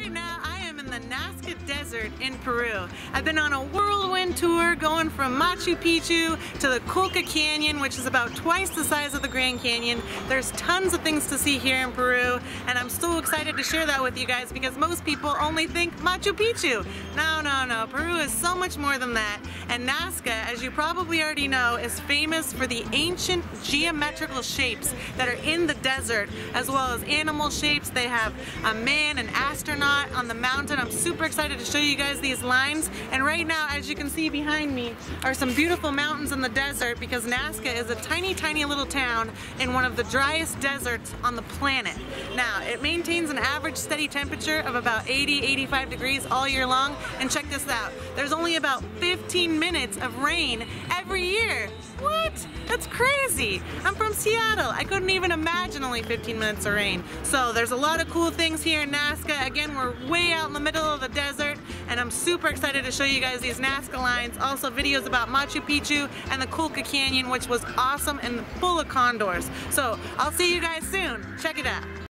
Right now I am in the Nazca Desert in Peru. I've been on a whirlwind tour going from Machu Picchu to the Colca Canyon, which is about twice the size of the Grand Canyon. There's tons of things to see here in Peru, and I'm so excited to share that with you guys because most people only think Machu Picchu. No, no, no. Peru is so much more than that. And Nazca, as you probably already know, is famous for the ancient geometrical shapes that are in the desert, as well as animal shapes. They have a man, an astronaut on the mountain. I'm super excited to show you guys these lines. And right now, as you can see behind me, are some beautiful mountains in the desert because Nazca is a tiny, tiny little town in one of the driest deserts on the planet. Now, it maintains an average steady temperature of about 80, 85 degrees all year long. And check this out. There's only about 15 minutes of rain every year. What? That's crazy. I'm from Seattle. I couldn't even imagine only 15 minutes of rain. So there's a lot of cool things here in Nazca. Again, we're way out in the middle of the desert, and I'm super excited to show you guys these Nazca lines. Also videos about Machu Picchu and the Colca Canyon, which was awesome and full of condors. So I'll see you guys soon. Check it out.